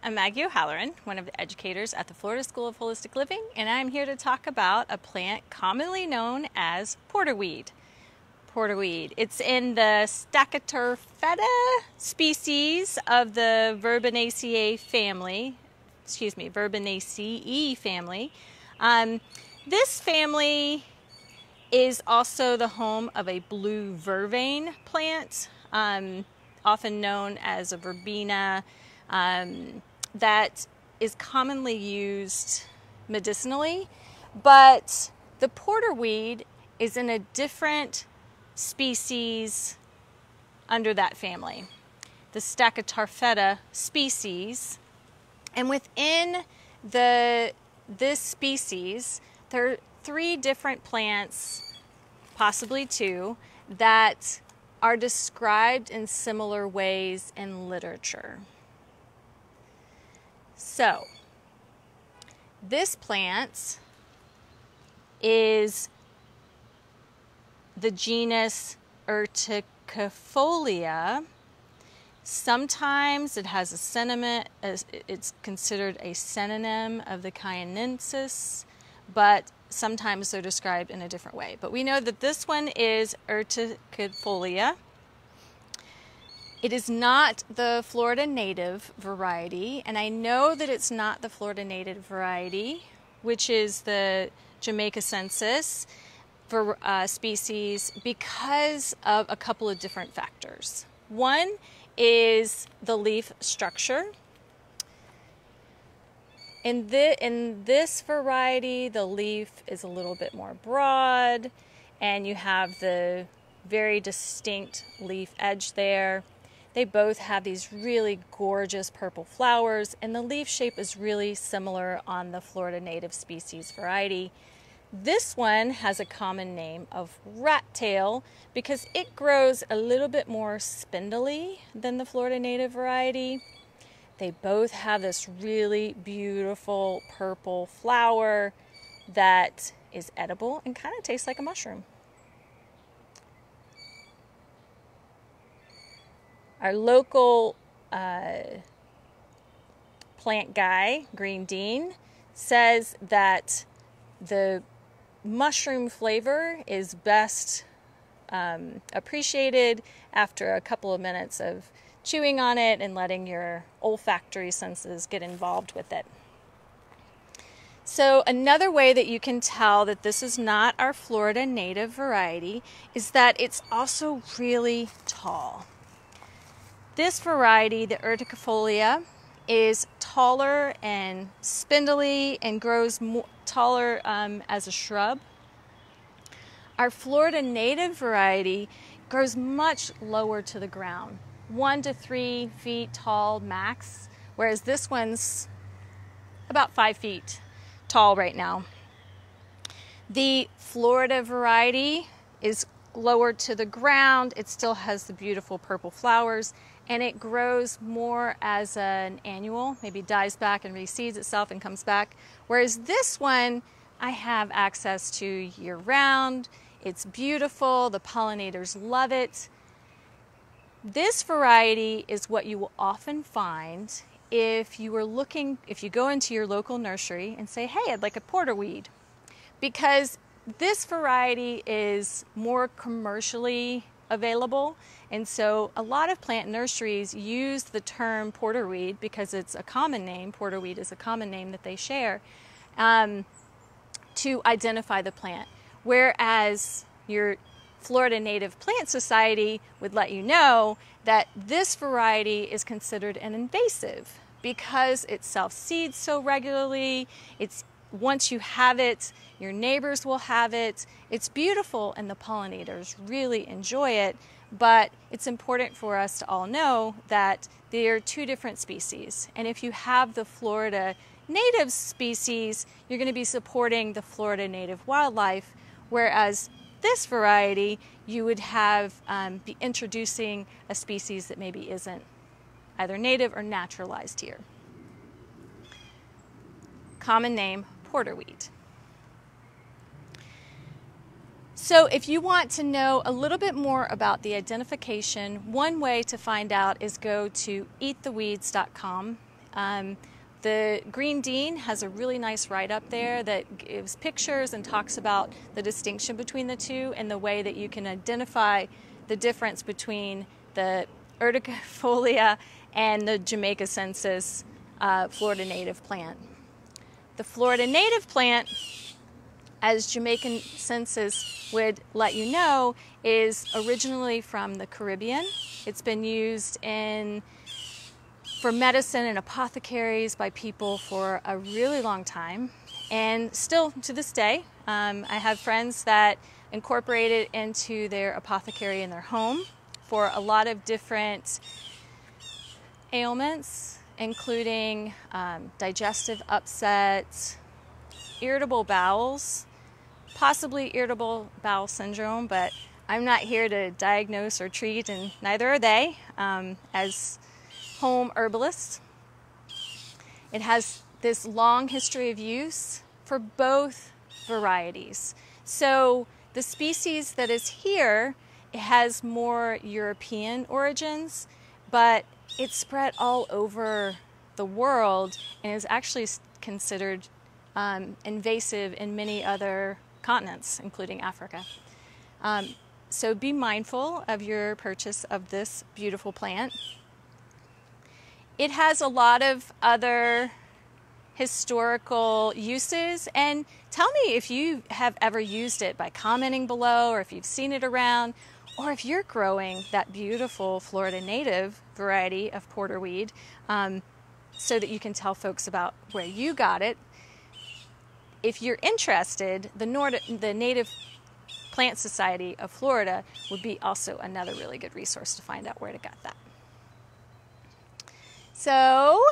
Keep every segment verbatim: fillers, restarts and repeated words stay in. I'm Maggie O'Halloran, one of the educators at the Florida School of Holistic Living, and I'm here to talk about a plant commonly known as porterweed. Porterweed. It's in the Stachytarpheta species of the Verbenaceae family, excuse me, Verbenaceae family. Um, this family is also the home of a blue vervain plant, um, often known as a verbena. Um, that is commonly used medicinally, but the porterweed is in a different species under that family, the Stachytarpheta species. And within the, this species, there are three different plants, possibly two, that are described in similar ways in literature. So, this plant is the genus Urticifolia. Sometimes it has a synonym, it's considered a synonym of the chinensis, but sometimes they're described in a different way. But we know that this one is Urticifolia. It is not the Florida native variety, and I know that it's not the Florida native variety, which is the jamaicensis for, uh, species, because of a couple of different factors. One is the leaf structure. In, the, in this variety, the leaf is a little bit more broad, and you have the very distinct leaf edge there. They both have these really gorgeous purple flowers, and the leaf shape is really similar on the Florida native species variety. This one has a common name of rat tail because it grows a little bit more spindly than the Florida native variety. They both have this really beautiful purple flower that is edible and kind of tastes like a mushroom. Our local uh, plant guy, Green Dean, says that the mushroom flavor is best um, appreciated after a couple of minutes of chewing on it and letting your olfactory senses get involved with it. So another way that you can tell that this is not our Florida native variety is that it's also really tall. This variety, the Urticifolia, is taller and spindly and grows more, taller um, as a shrub. Our Florida native variety grows much lower to the ground, one to three feet tall max, whereas this one's about five feet tall right now. The Florida variety is lower to the ground. It still has the beautiful purple flowers, and it grows more as an annual, maybe dies back and reseeds itself and comes back. Whereas this one, I have access to year round. It's beautiful, the pollinators love it. This variety is what you will often find if you were looking, if you go into your local nursery and say, hey, I'd like a porterweed, because this variety is more commercially available, and so a lot of plant nurseries use the term porterweed because it's a common name. Porterweed is a common name that they share um, to identify the plant, whereas your Florida Native Plant Society would let you know that this variety is considered an invasive because it self-seeds so regularly. It's Once you have it, your neighbors will have it. It's beautiful and the pollinators really enjoy it, but it's important for us to all know that they are two different species. And if you have the Florida native species, you're going to be supporting the Florida native wildlife, whereas this variety, you would have um, be introducing a species that maybe isn't either native or naturalized here. Common name, porterweed. So if you want to know a little bit more about the identification, one way to find out is go to eat the weeds dot com Um, The Green Dean has a really nice write-up there that gives pictures and talks about the distinction between the two and the way that you can identify the difference between the Urticifolia and the jamaicensis uh, Florida native plant. The Florida native plant, as jamaicensis would let you know, is originally from the Caribbean. It's been used in for medicine and apothecaries by people for a really long time, and still to this day um, I have friends that incorporate it into their apothecary in their home for a lot of different ailments, including um, digestive upset, irritable bowels, possibly irritable bowel syndrome, but I'm not here to diagnose or treat, and neither are they um, as home herbalist. It has this long history of use for both varieties. So the species that is here, it has more European origins, but it's spread all over the world and is actually considered um, invasive in many other continents, including Africa. Um, so be mindful of your purchase of this beautiful plant. It has a lot of other historical uses, and tell me if you have ever used it by commenting below, or if you've seen it around, or if you're growing that beautiful Florida native variety of porterweed, um, so that you can tell folks about where you got it. If you're interested, the, Nord the Native Plant Society of Florida would be also another really good resource to find out where to get that. So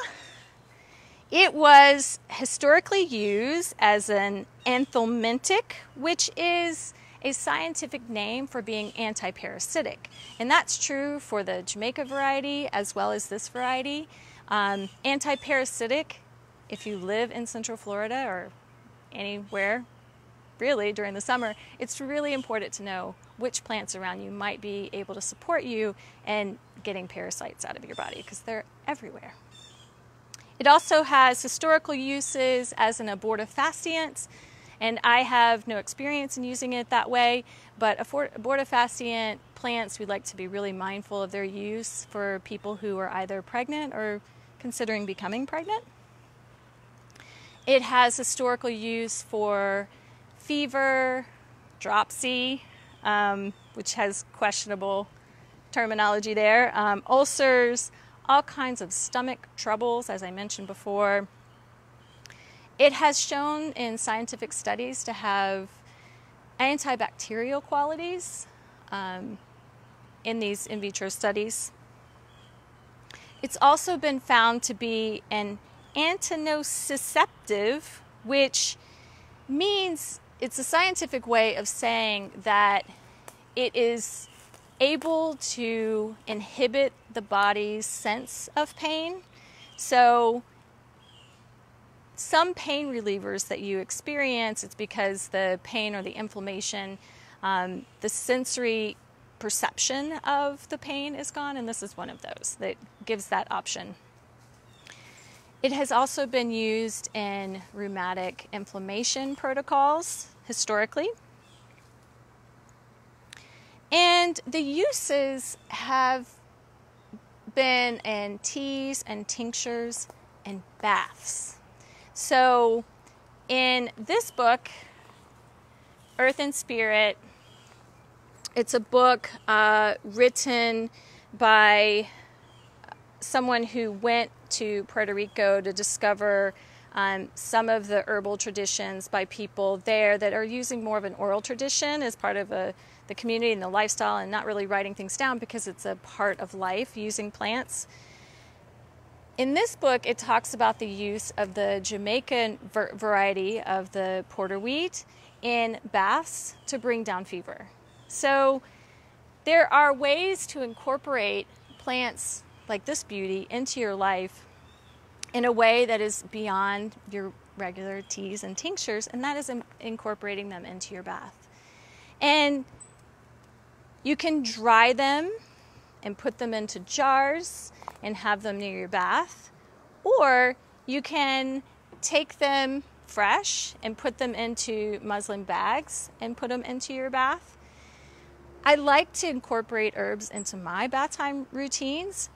it was historically used as an anthelmintic, which is a scientific name for being anti-parasitic. And that's true for the Jamaica variety as well as this variety. Um, anti-parasitic, if you live in Central Florida or anywhere really during the summer, it's really important to know which plants around you might be able to support you and getting parasites out of your body, because they're everywhere. It also has historical uses as an abortifacient, and I have no experience in using it that way, but abortifacient plants, we like to be really mindful of their use for people who are either pregnant or considering becoming pregnant. It has historical use for fever, dropsy, um, which has questionable terminology there, um, ulcers, all kinds of stomach troubles, as I mentioned before. It has shown in scientific studies to have antibacterial qualities um, in these in vitro studies. It's also been found to be an antinociceptive, which means it's a scientific way of saying that it is able to inhibit the body's sense of pain. So some pain relievers that you experience, it's because the pain or the inflammation, um, the sensory perception of the pain is gone, and this is one of those that gives that option. It has also been used in rheumatic inflammation protocols historically. And the uses have been in teas and tinctures and baths. So in this book, Earth and Spirit, it's a book uh, written by someone who went to Puerto Rico to discover Um, some of the herbal traditions by people there that are using more of an oral tradition as part of a, the community and the lifestyle, and not really writing things down because it's a part of life, using plants. In this book, it talks about the use of the Jamaican variety of the porterweed in baths to bring down fever. So there are ways to incorporate plants like this beauty into your life in a way that is beyond your regular teas and tinctures, and that is in incorporating them into your bath. And you can dry them and put them into jars and have them near your bath, or you can take them fresh and put them into muslin bags and put them into your bath. I like to incorporate herbs into my bath time routines,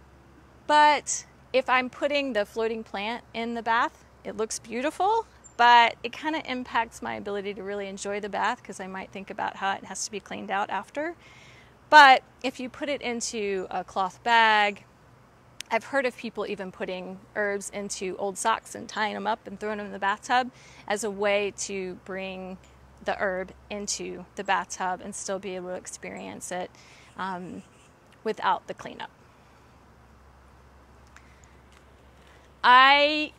but if I'm putting the floating plant in the bath, it looks beautiful, but it kind of impacts my ability to really enjoy the bath because I might think about how it has to be cleaned out after. But if you put it into a cloth bag, I've heard of people even putting herbs into old socks and tying them up and throwing them in the bathtub as a way to bring the herb into the bathtub and still be able to experience it um, without the cleanup. I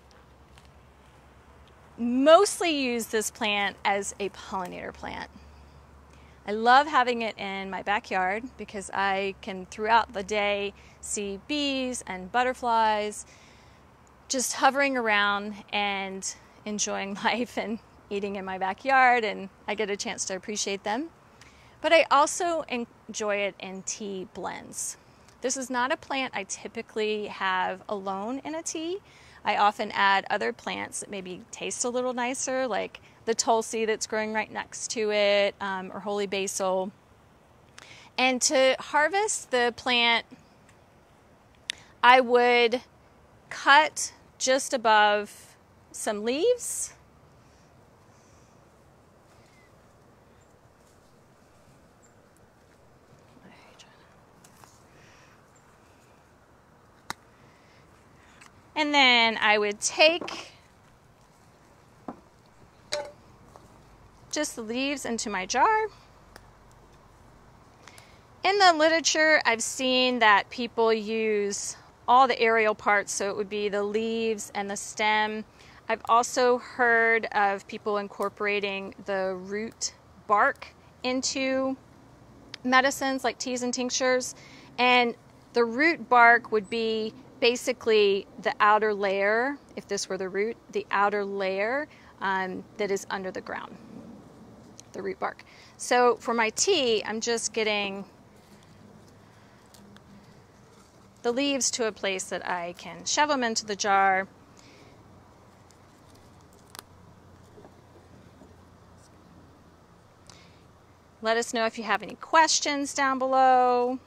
mostly use this plant as a pollinator plant. I love having it in my backyard because I can throughout the day see bees and butterflies just hovering around and enjoying life and eating in my backyard, and I get a chance to appreciate them. But I also enjoy it in tea blends. This is not a plant I typically have alone in a tea. I often add other plants that maybe taste a little nicer, like the tulsi that's growing right next to it, um, or holy basil. And to harvest the plant, I would cut just above some leaves. And then I would take just the leaves into my jar. In the literature, I've seen that people use all the aerial parts, so it would be the leaves and the stem. I've also heard of people incorporating the root bark into medicines like teas and tinctures. And the root bark would be basically the outer layer, if this were the root, the outer layer um, that is under the ground, the root bark. So for my tea, I'm just getting the leaves to a place that I can shove them into the jar. Let us know if you have any questions down below.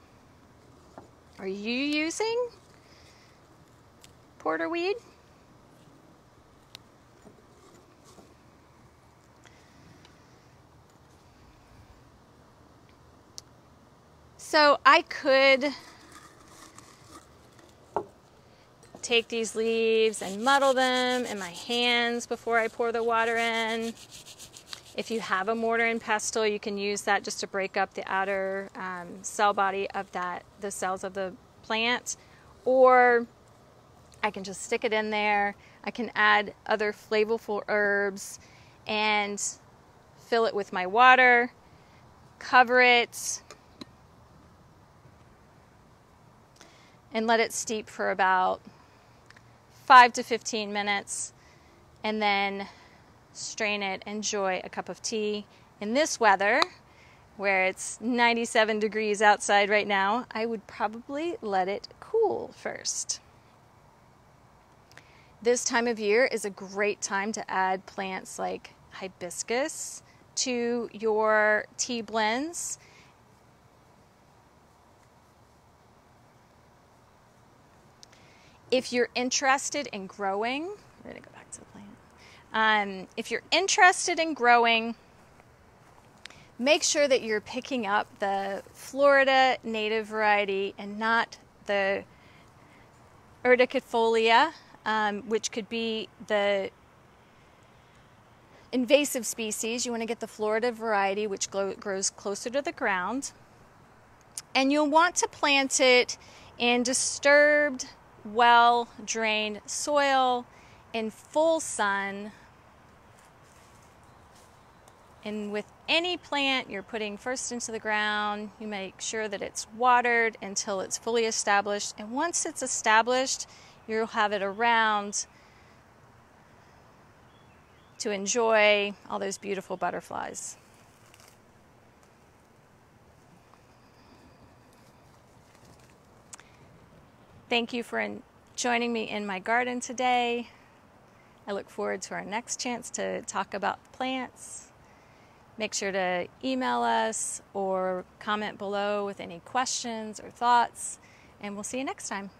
Are you using porterweed? So I could take these leaves and muddle them in my hands before I pour the water in. If you have a mortar and pestle, you can use that just to break up the outer um, cell body of that, the cells of the plant, or I can just stick it in there. I can add other flavorful herbs and fill it with my water, cover it, and let it steep for about five to fifteen minutes, and then strain it, enjoy a cup of tea. In this weather, where it's ninety-seven degrees outside right now, I would probably let it cool first. This time of year is a great time to add plants like hibiscus to your tea blends. If you're interested in growing, we're gonna go back to the plant. Um, if you're interested in growing, make sure that you're picking up the Florida native variety and not the Urticifolia, Um, which could be the invasive species. You want to get the Florida variety, which grows closer to the ground. And you'll want to plant it in disturbed, well-drained soil, in full sun. And with any plant you're putting first into the ground, you make sure that it's watered until it's fully established. And once it's established, you'll have it around to enjoy all those beautiful butterflies. Thank you for joining me in my garden today. I look forward to our next chance to talk about the plants. Make sure to email us or comment below with any questions or thoughts, and we'll see you next time.